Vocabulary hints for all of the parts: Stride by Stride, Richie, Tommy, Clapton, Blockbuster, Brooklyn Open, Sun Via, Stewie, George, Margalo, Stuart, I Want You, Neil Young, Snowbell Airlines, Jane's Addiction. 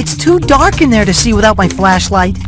It's too dark in there to see without my flashlight.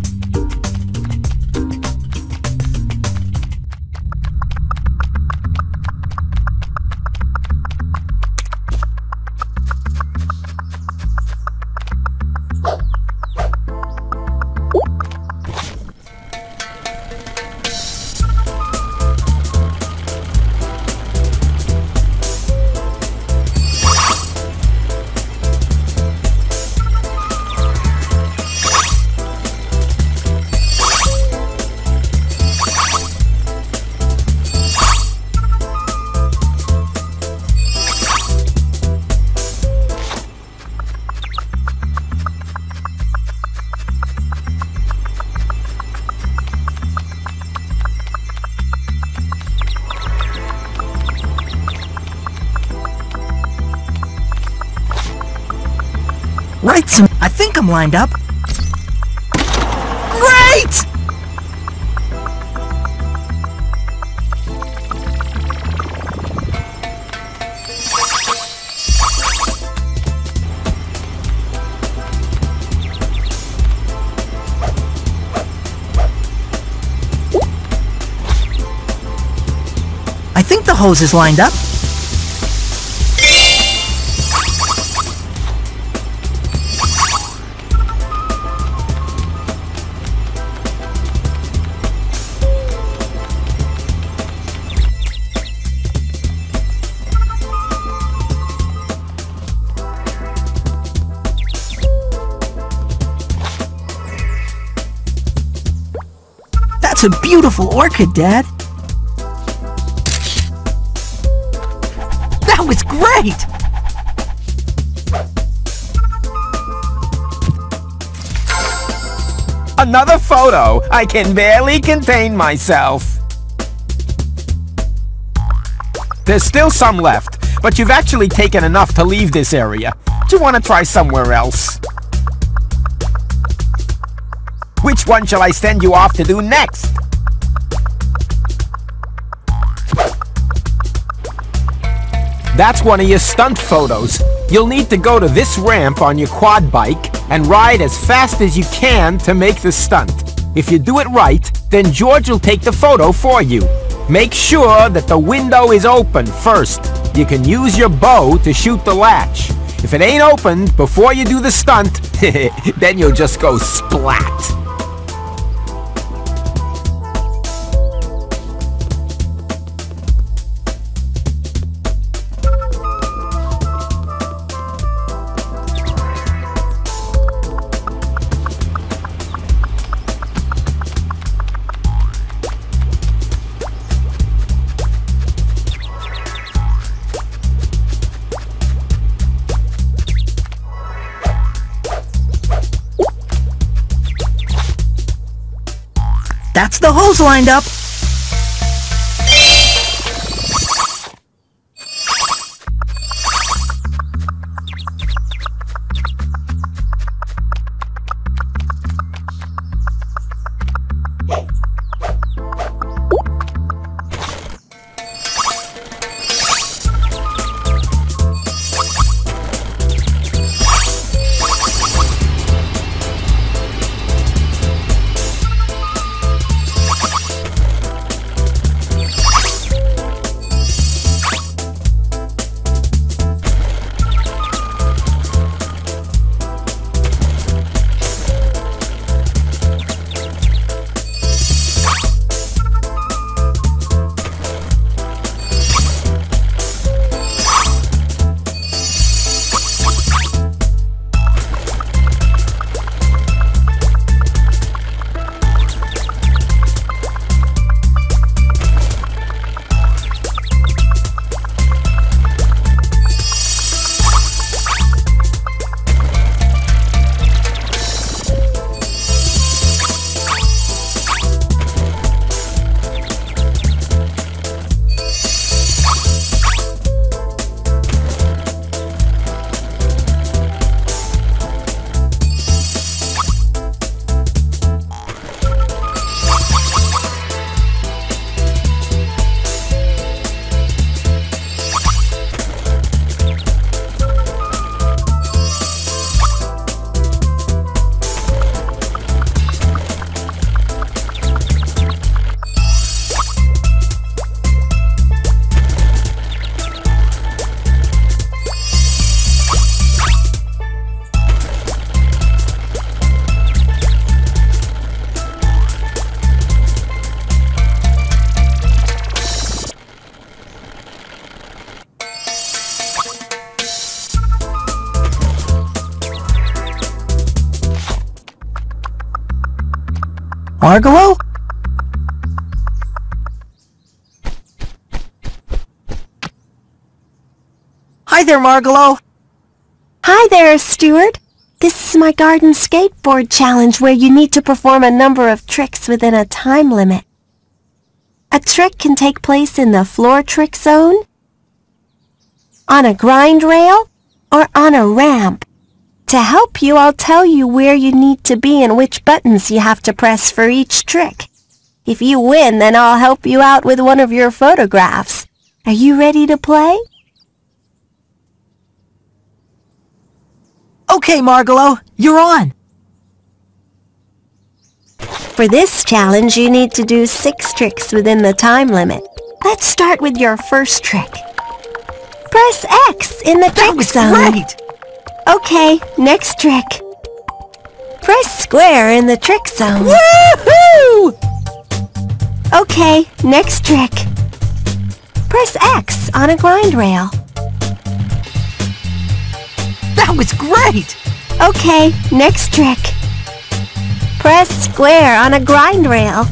I think I'm lined up. Great! I think the hose is lined up. It's a beautiful orchid, Dad. That was great! Another photo! I can barely contain myself. There's still some left, but you've actually taken enough to leave this area. Do you want to try somewhere else? Which one shall I send you off to do next? That's one of your stunt photos. You'll need to go to this ramp on your quad bike and ride as fast as you can to make the stunt. If you do it right, then George will take the photo for you. Make sure that the window is open first. You can use your bow to shoot the latch. If it ain't open before you do the stunt, then you'll just go splat. That's the hose lined up. Margalo? Hi there, Margalo. Hi there, Stuart. This is my garden skateboard challenge where you need to perform a number of tricks within a time limit. A trick can take place in the floor trick zone, on a grind rail, or on a ramp. To help you, I'll tell you where you need to be and which buttons you have to press for each trick. If you win, then I'll help you out with one of your photographs. Are you ready to play? Okay, Margalo, you're on! For this challenge, you need to do 6 tricks within the time limit. Let's start with your first trick. Press X in the trick zone. That was great! Okay, next trick. Press square in the trick zone. Woohoo! Okay, next trick. Press X on a grind rail. That was great! Okay, next trick. Press square on a grind rail.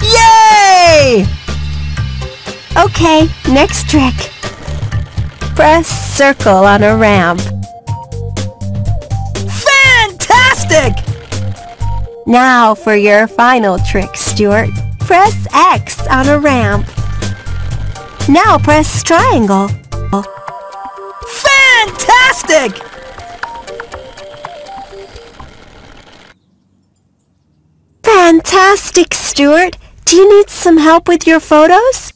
Yay! Okay, next trick. Press circle on a ramp. Fantastic! Now for your final trick, Stuart. Press X on a ramp. Now press triangle. Fantastic! Fantastic, Stuart. Do you need some help with your photos?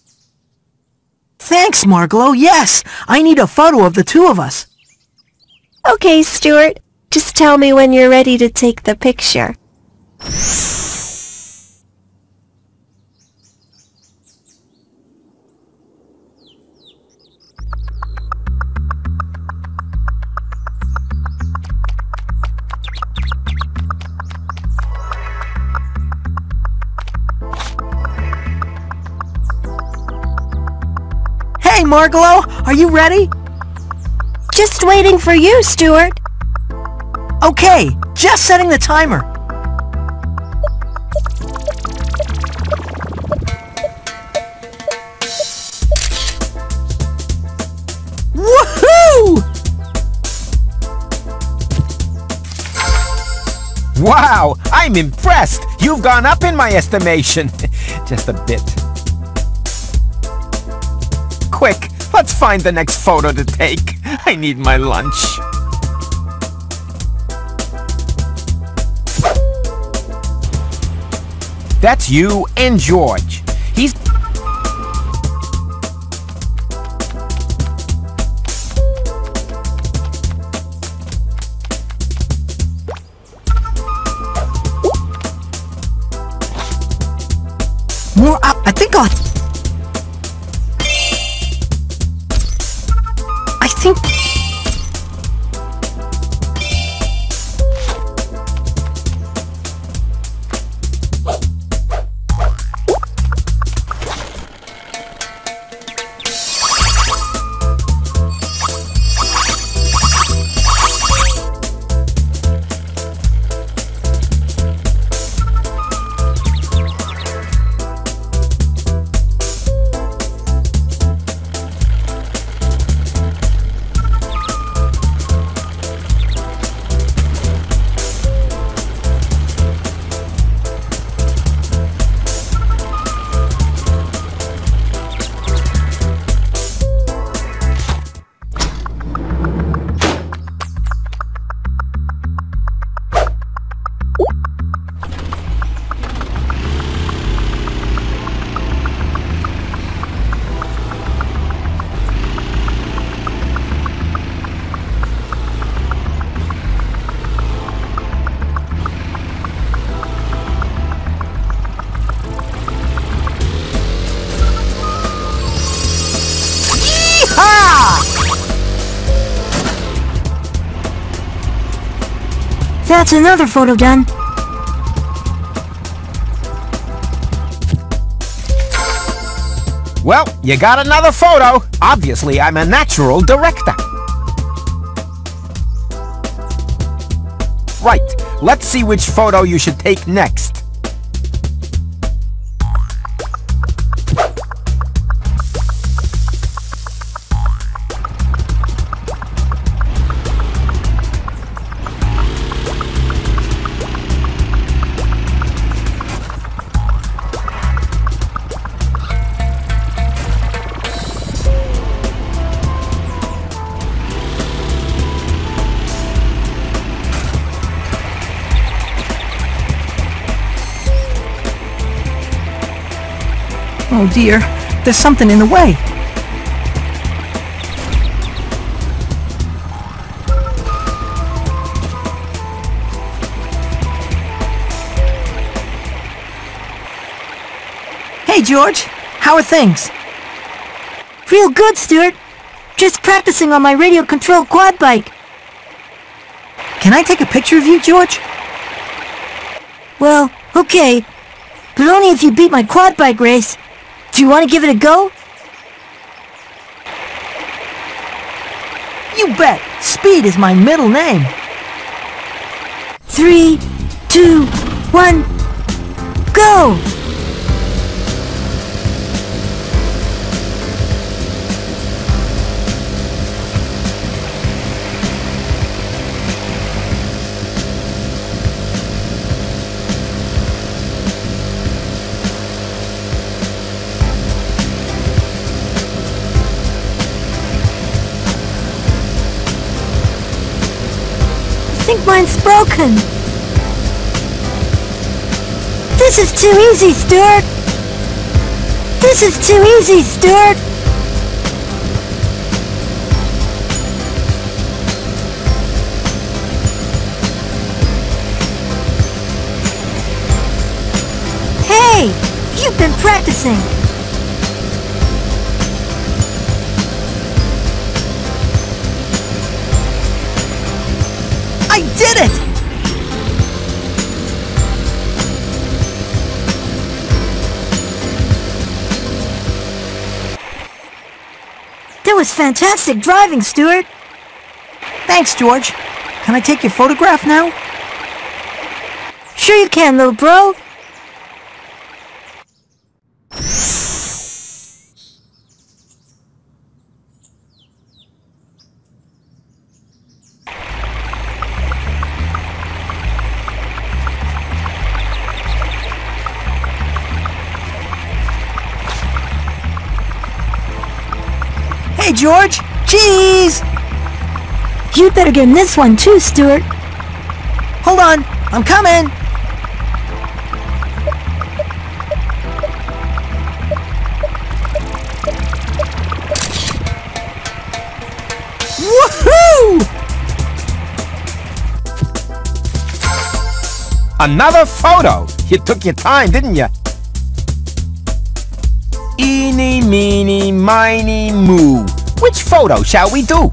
Thanks, Margalo. Yes, I need a photo of the two of us. Okay, Stuart. Just tell me when you're ready to take the picture. Hey, Margalo, are you ready? Just waiting for you, Stuart. Okay, just setting the timer. Woohoo! Wow, I'm impressed. You've gone up in my estimation. Just a bit. Quick, let's find the next photo to take. I need my lunch. That's you and George. He's... More up. I think that's another photo done. Well, you got another photo. Obviously, I'm a natural director. Right, Let's see which photo you should take next. Oh dear, there's something in the way. Hey George, how are things? Real good, Stuart. Just practicing on my radio controlled quad bike. Can I take a picture of you, George? Well, okay, but only if you beat my quad bike race. Do you want to give it a go? You bet! Speed is my middle name! 3, 2, 1, go! I think mine's broken. This is too easy, Stuart. This is too easy, Stuart. Hey, you've been practicing. I did it! That was fantastic driving, Stuart. Thanks, George. Can I take your photograph now? Sure you can, little bro. Hey, George! Cheese! You'd better get in this one too, Stuart. Hold on, I'm coming! Woohoo! Another photo! You took your time, didn't you? Eeny, meeny, miny, moo. Which photo shall we do?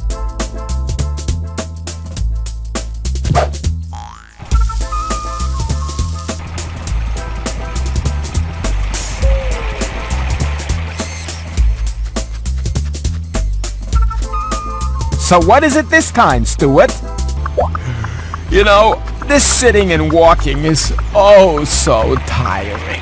So what is it this time, Stuart? You know, this sitting and walking is oh so tiring.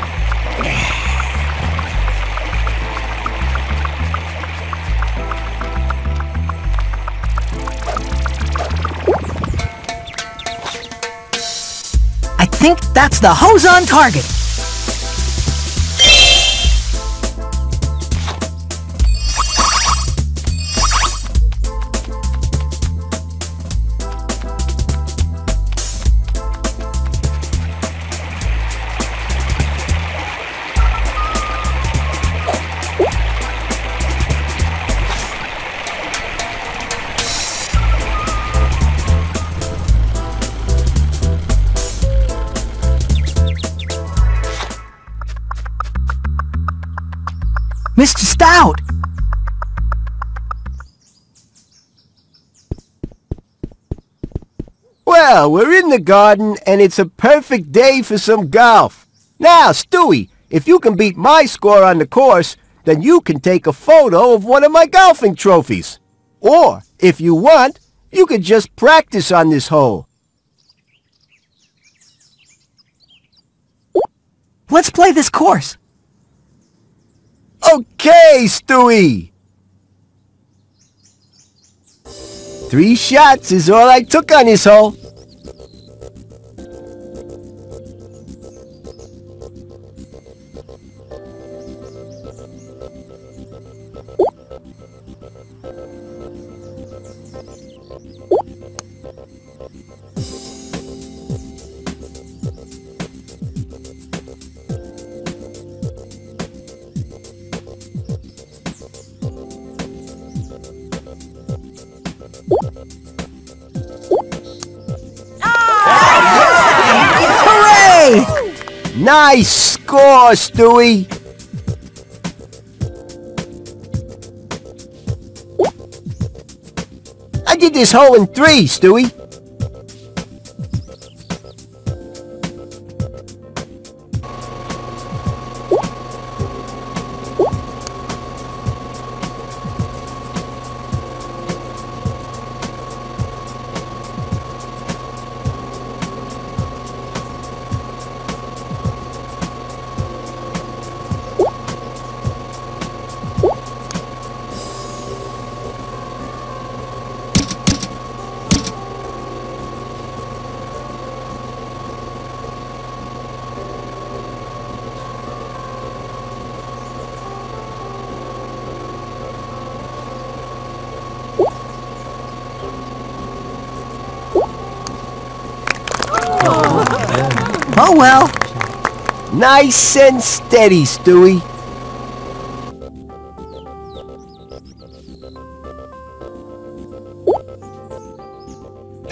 I think that's the hose on target. Mr. Stout! Well, we're in the garden, and it's a perfect day for some golf. Now, Stewie, if you can beat my score on the course, then you can take a photo of one of my golfing trophies. Or, if you want, you could just practice on this hole. Let's play this course. Okay, Stewie! 3 shots is all I took on this hole. Nice score, Stewie! I did this hole in 3, Stewie. Oh well. Nice and steady, Stewie.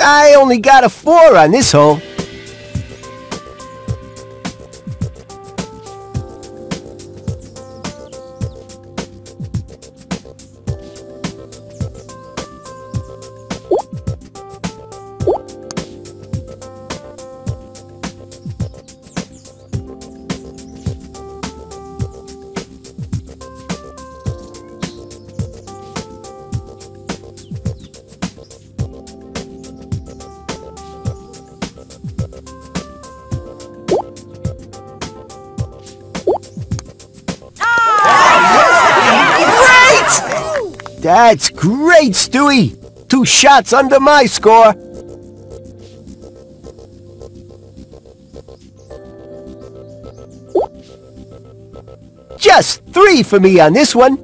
I only got a 4 on this hole. That's great, Stewie! 2 shots under my score! Just 3 for me on this one!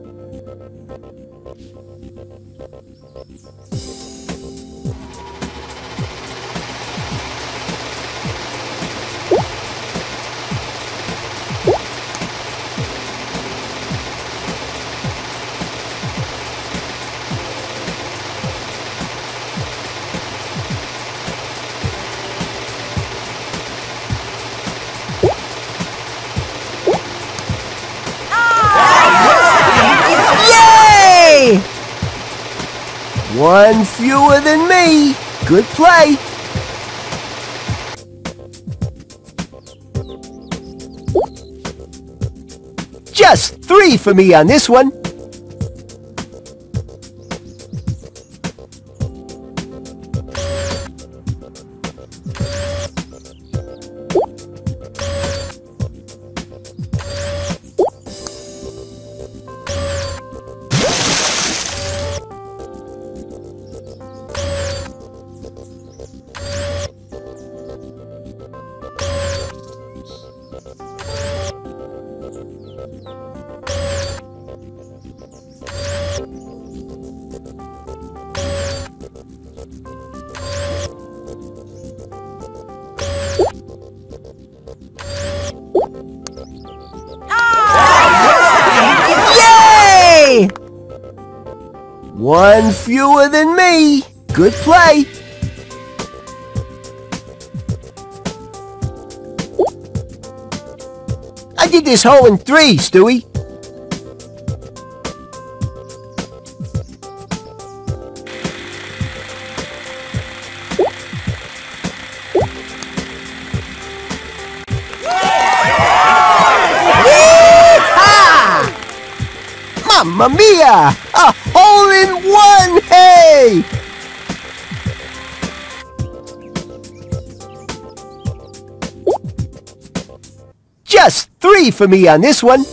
One fewer than me. Good play. Just 3 for me on this one. One fewer than me. Good play. I did this hole in 3, Stewie. Mamma mia! A hole in 1! Hey! Just three for me on this one.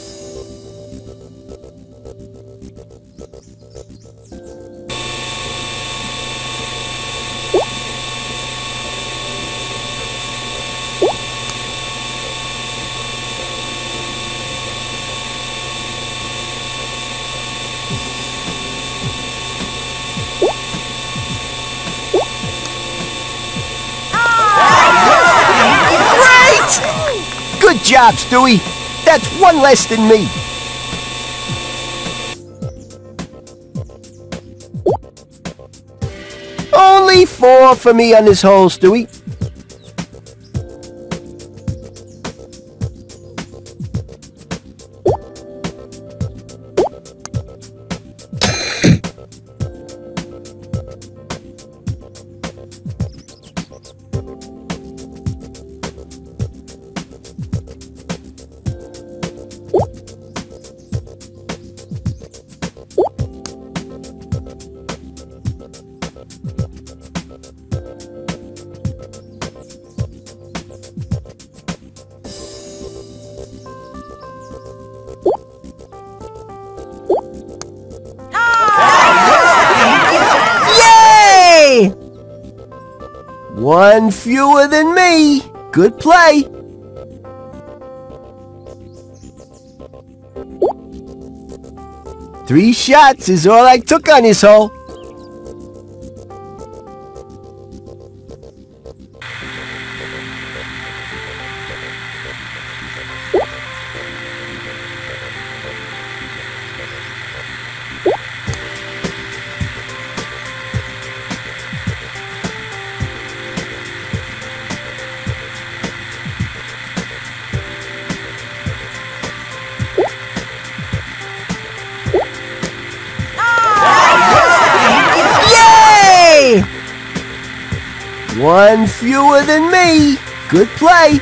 Good job, Stewie. That's one less than me. Only four for me on this hole, Stewie. One fewer than me. Good play. Three shots is all I took on this hole. One fewer than me. Good play.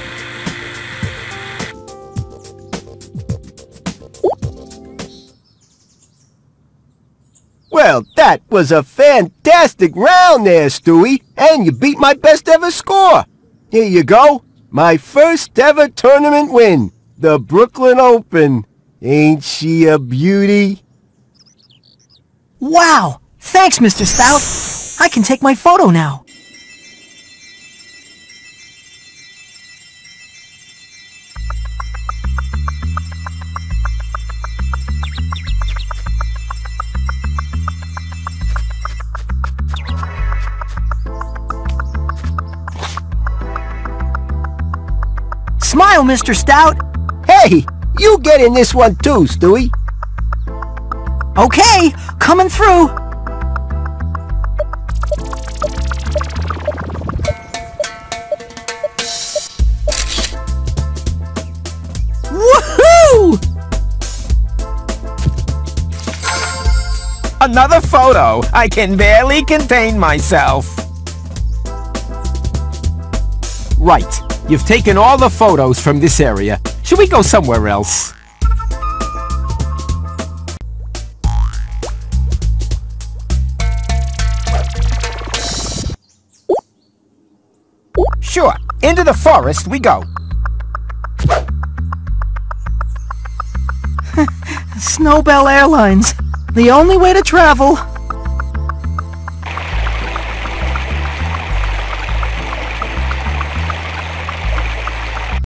Well, that was a fantastic round there, Stewie. And you beat my best ever score. Here you go. My first ever tournament win. The Brooklyn Open. Ain't she a beauty? Wow. Thanks, Mr. Stout. I can take my photo now. Smile, Mr. Stout. Hey, you get in this one too, Stewie. Okay, coming through. Woohoo! Another photo. I can barely contain myself. Right. You've taken all the photos from this area. Should we go somewhere else? Sure, into the forest we go. Snowbell Airlines, the only way to travel.